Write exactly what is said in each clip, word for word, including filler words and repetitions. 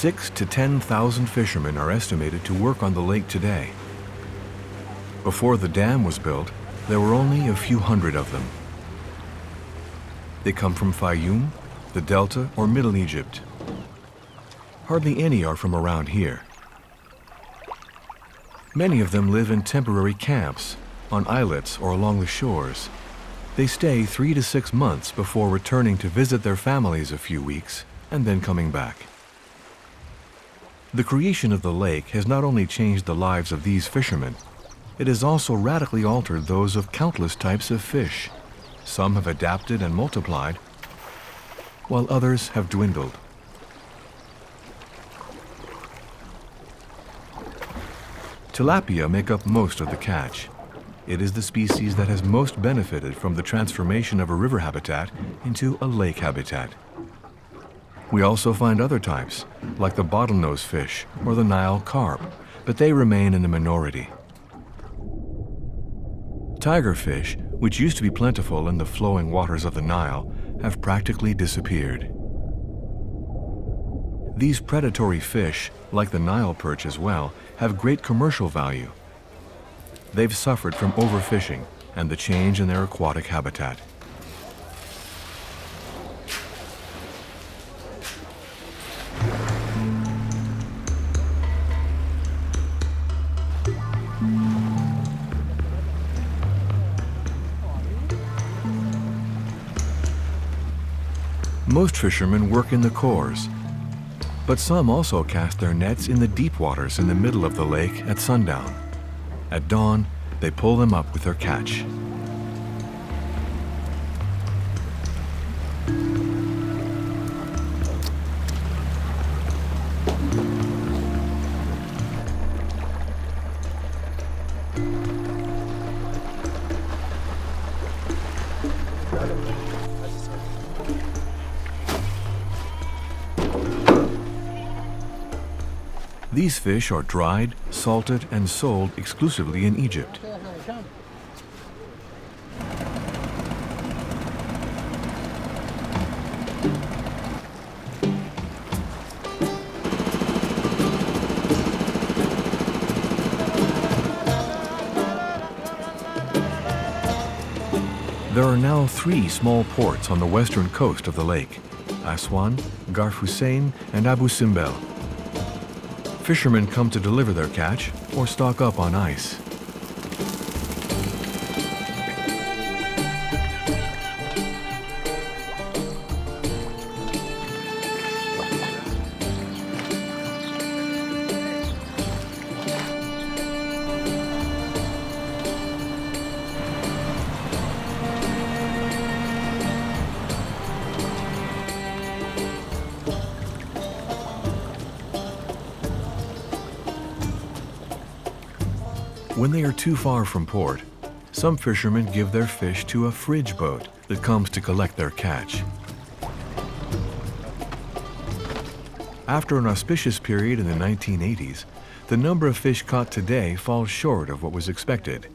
six to ten thousand fishermen are estimated to work on the lake today. Before the dam was built, there were only a few hundred of them. They come from Fayoum, the Delta, or Middle Egypt. Hardly any are from around here. Many of them live in temporary camps, on islets or along the shores. They stay three to six months before returning to visit their families a few weeks and then coming back. The creation of the lake has not only changed the lives of these fishermen, it has also radically altered those of countless types of fish. Some have adapted and multiplied, while others have dwindled. Tilapia make up most of the catch. It is the species that has most benefited from the transformation of a river habitat into a lake habitat. We also find other types, like the bottlenose fish or the Nile carp, but they remain in the minority. Tiger fish, which used to be plentiful in the flowing waters of the Nile, have practically disappeared. These predatory fish, like the Nile perch as well, have great commercial value. They've suffered from overfishing and the change in their aquatic habitat. Most fishermen work in the cores, but some also cast their nets in the deep waters in the middle of the lake at sundown. At dawn, they pull them up with their catch. These fish are dried, salted, and sold exclusively in Egypt. There are now three small ports on the western coast of the lake: Aswan, Garf Hussein, and Abu Simbel. Fishermen come to deliver their catch or stock up on ice. When they are too far from port, some fishermen give their fish to a fridge boat that comes to collect their catch. After an auspicious period in the nineteen eighties, the number of fish caught today falls short of what was expected.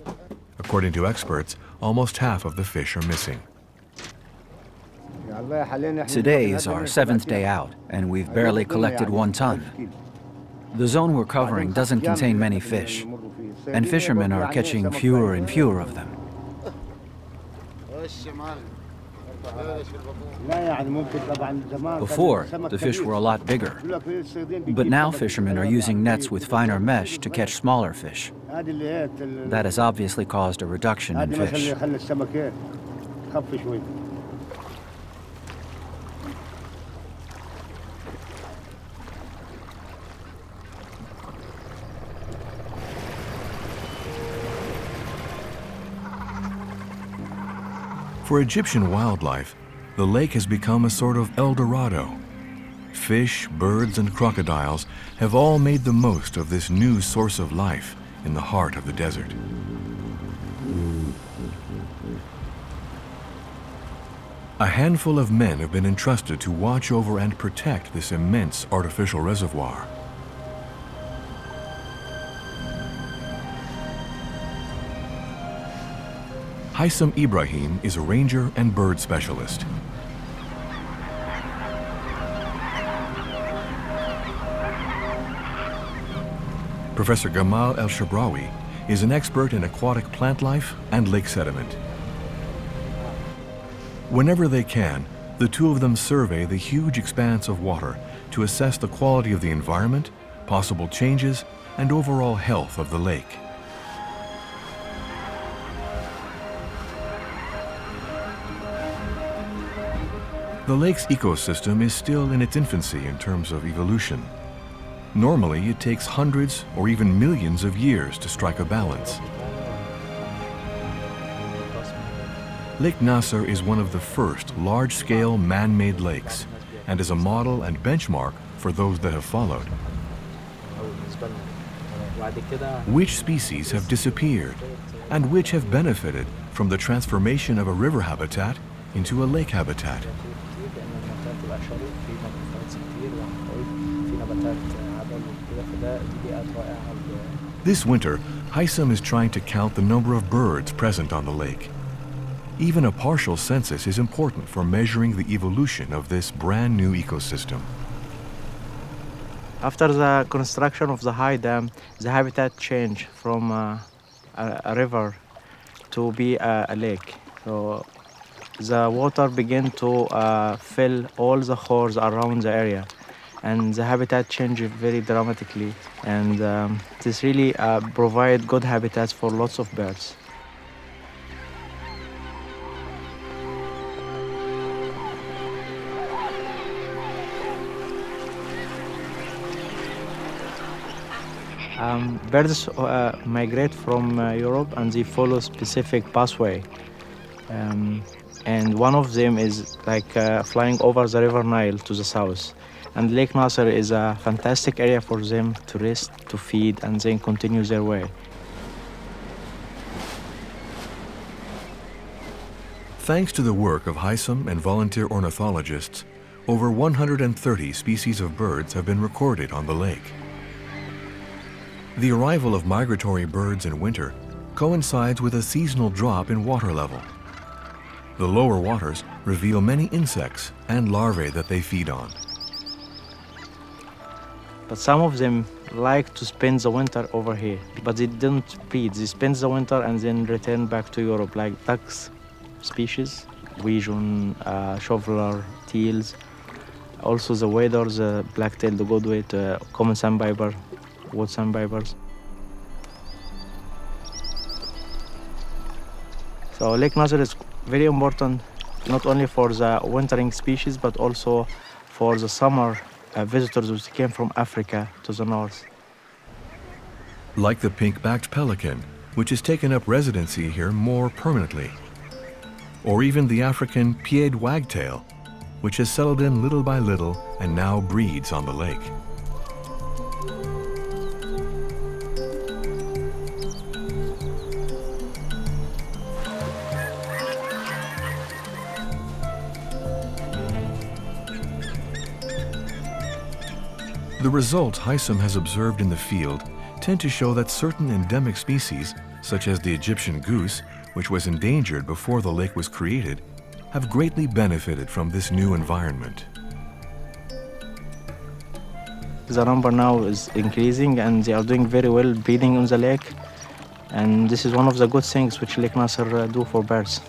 According to experts, almost half of the fish are missing. Today is our seventh day out, and we've barely collected one ton. The zone we're covering doesn't contain many fish, and fishermen are catching fewer and fewer of them. Before, the fish were a lot bigger, but now fishermen are using nets with finer mesh to catch smaller fish. That has obviously caused a reduction in fish. For Egyptian wildlife, the lake has become a sort of El Dorado. Fish, birds, and crocodiles have all made the most of this new source of life in the heart of the desert. A handful of men have been entrusted to watch over and protect this immense artificial reservoir. Hisham Ibrahim is a ranger and bird specialist. Professor Gamal El-Shabrawi is an expert in aquatic plant life and lake sediment. Whenever they can, the two of them survey the huge expanse of water to assess the quality of the environment, possible changes, and overall health of the lake. The lake's ecosystem is still in its infancy in terms of evolution. Normally, it takes hundreds or even millions of years to strike a balance. Lake Nasser is one of the first large-scale man-made lakes and is a model and benchmark for those that have followed. Which species have disappeared and which have benefited from the transformation of a river habitat into a lake habitat? This winter, Hisham is trying to count the number of birds present on the lake. Even a partial census is important for measuring the evolution of this brand new ecosystem. After the construction of the high dam, the habitat changed from a, a, a river to be a, a lake. So the water began to uh, fill all the holes around the area, and the habitat changed very dramatically. And um, this really uh, provides good habitats for lots of birds. Um, birds uh, migrate from uh, Europe, and they follow specific pathway. Um, and one of them is like uh, flying over the river Nile to the south. And Lake Nasser is a fantastic area for them to rest, to feed, and then continue their way. Thanks to the work of Hisham and volunteer ornithologists, over one hundred thirty species of birds have been recorded on the lake. The arrival of migratory birds in winter coincides with a seasonal drop in water level. The lower waters reveal many insects and larvae that they feed on. But some of them like to spend the winter over here, but they don't breed. They spend the winter and then return back to Europe, like ducks species, wigeon, uh, shoveler, teals, also the waders, uh, black-tailed godwit, uh, common sandpiper, wood sandpipers. So Lake Nasser is very important, not only for the wintering species, but also for the summer uh, visitors who came from Africa to the north. Like the pink-backed pelican, which has taken up residency here more permanently. Or even the African pied wagtail, which has settled in little by little and now breeds on the lake. The results Hisham has observed in the field tend to show that certain endemic species, such as the Egyptian goose, which was endangered before the lake was created, have greatly benefited from this new environment. The number now is increasing, and they are doing very well breeding on the lake. And this is one of the good things which Lake Nasser do for birds.